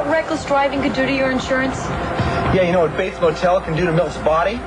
what reckless driving could do to your insurance? Yeah, you know what Bates Motel can do to Milt's body?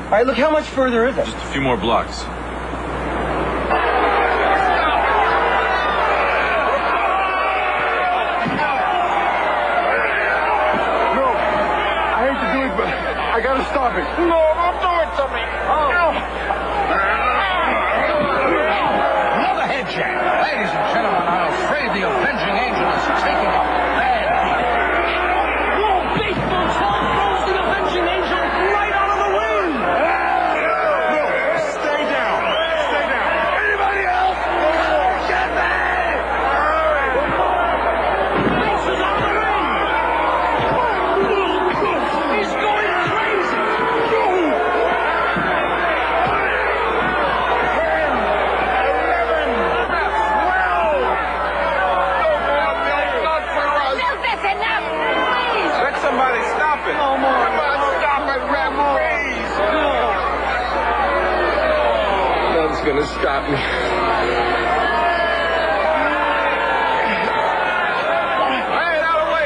All right, look, how much further is it? Just a few more blocks. No, I hate to do it, but I gotta stop it. No, don't do it to me. Oh. No. Another head check. Ladies and gentlemen, I'm afraid the Avenging Angel is taking a bad hit. Whoa, baseball time throws the Avenging Angel right out of the wind. Gonna stop me. Hey, out of the way.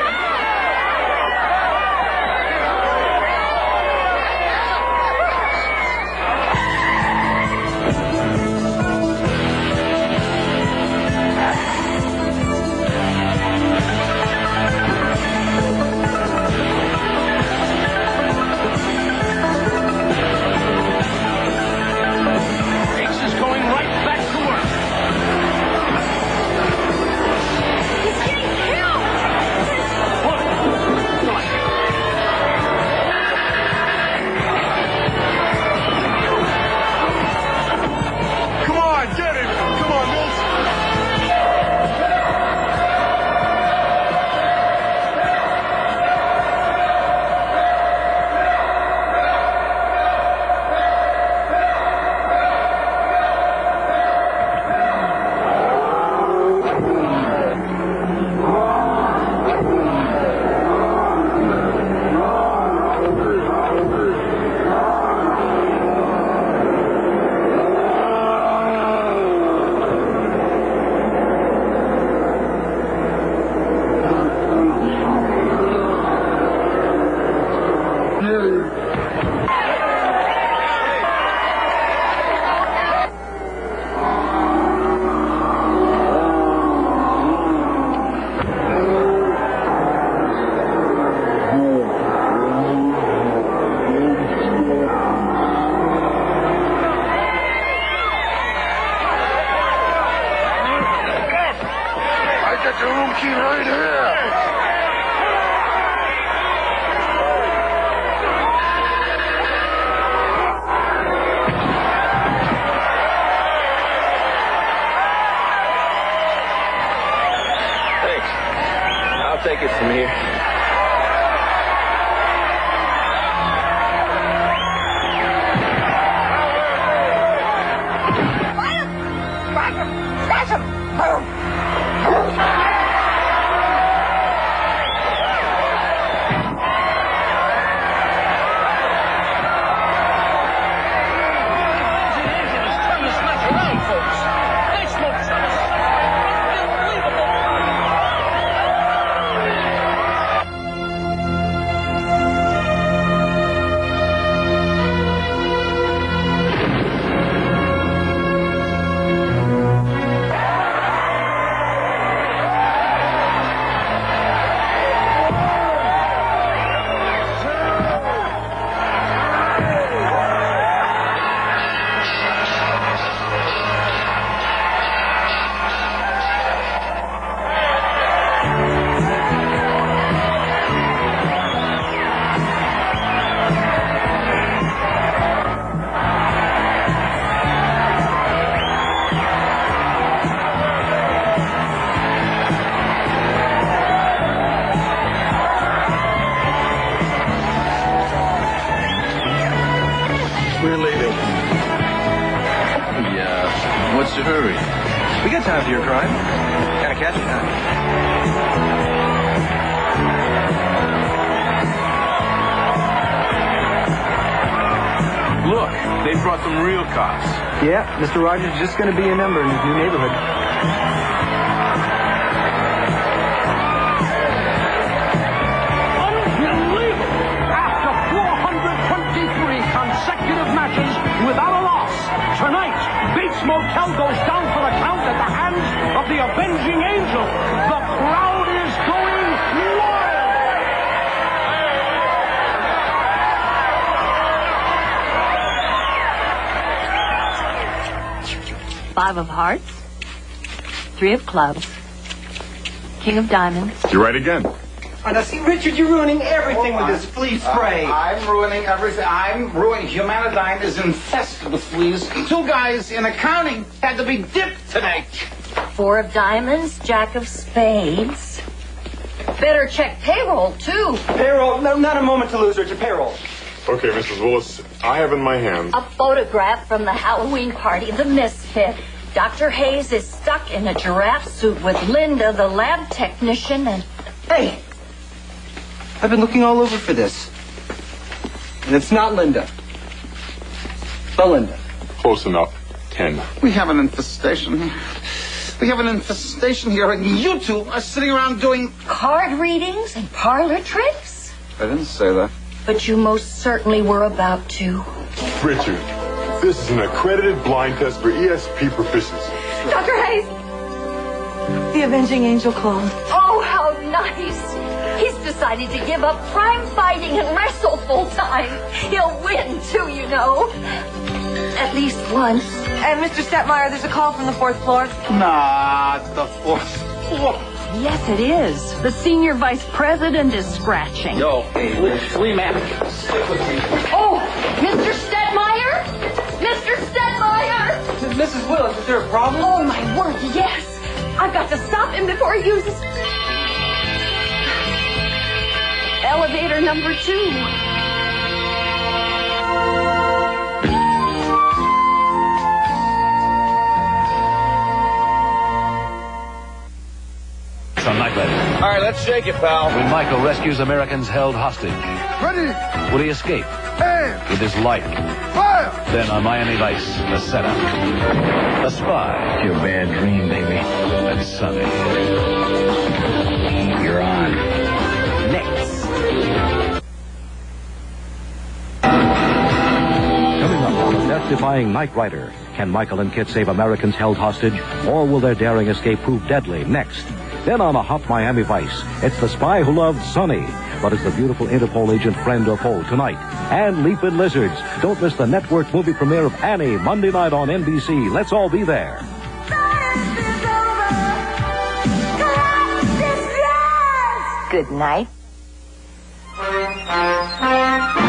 Folks, they smoked something unbelievable. hurry. We got time for your crime. Gotta catch you now. Look, they brought some real cops. Yeah, Mr. Rogers is just going to be a member in his new neighborhood. Without a loss, tonight, Bates Motel goes down for a count at the hands of the Avenging Angel. The crowd is going wild. Five of hearts, three of clubs, king of diamonds. You're right again. Oh, now, see, Richard, you're ruining everything with this flea spray. I'm ruining everything. Humanodyne is infested with fleas. Two guys in accounting had to be dipped tonight. Four of diamonds, jack of spades. Better check payroll, too. Payroll? No, not a moment to lose, Richard. Payroll. Okay, Mrs. Willis, I have in my hand a photograph from the Halloween party, the Misfit. Dr. Hayes is stuck in a giraffe suit with Linda, the lab technician, and... Hey! I've been looking all over for this. And it's not Linda. Belinda. Close enough. 10. We have an infestation. We have an infestation here, and you two are sitting around doing... card readings and parlor tricks? I didn't say that. But you most certainly were about to. Richard, this is an accredited blind test for ESP proficiency. Dr. Hayes! The Avenging Angel called. Oh, how nice! He's decided to give up prime fighting and wrestle full time. He'll win, too, you know. At least once. And, Mr. Stetmeyer, there's a call from the fourth floor. Nah, it's the fourth floor. Yes, it is. The senior vice president is scratching. Yo, flea man. Stick with me. Oh, Mr. Stetmeyer? Mr. Stetmeyer! Mrs. Willis, is there a problem? Oh, my word, yes. I've got to stop him before he uses... elevator number 2. It's on Knight Rider. All right, let's shake it, pal. When Michael rescues Americans held hostage. Ready. Will he escape? Hey. With his life. Fire. Then on Miami Vice, the setup. A spy. Your bad dream, baby. And Sonny. You're on. Next. Coming up on Death Defying Knight Rider. Can Michael and Kit save Americans held hostage, or will their daring escape prove deadly? Next. Then on A Hot Miami Vice, it's the spy who loved Sonny, but is the beautiful Interpol agent friend or foe tonight? And Leaping Lizards. Don't miss the network movie premiere of Annie Monday night on NBC. Let's all be there. Good night. Thank you.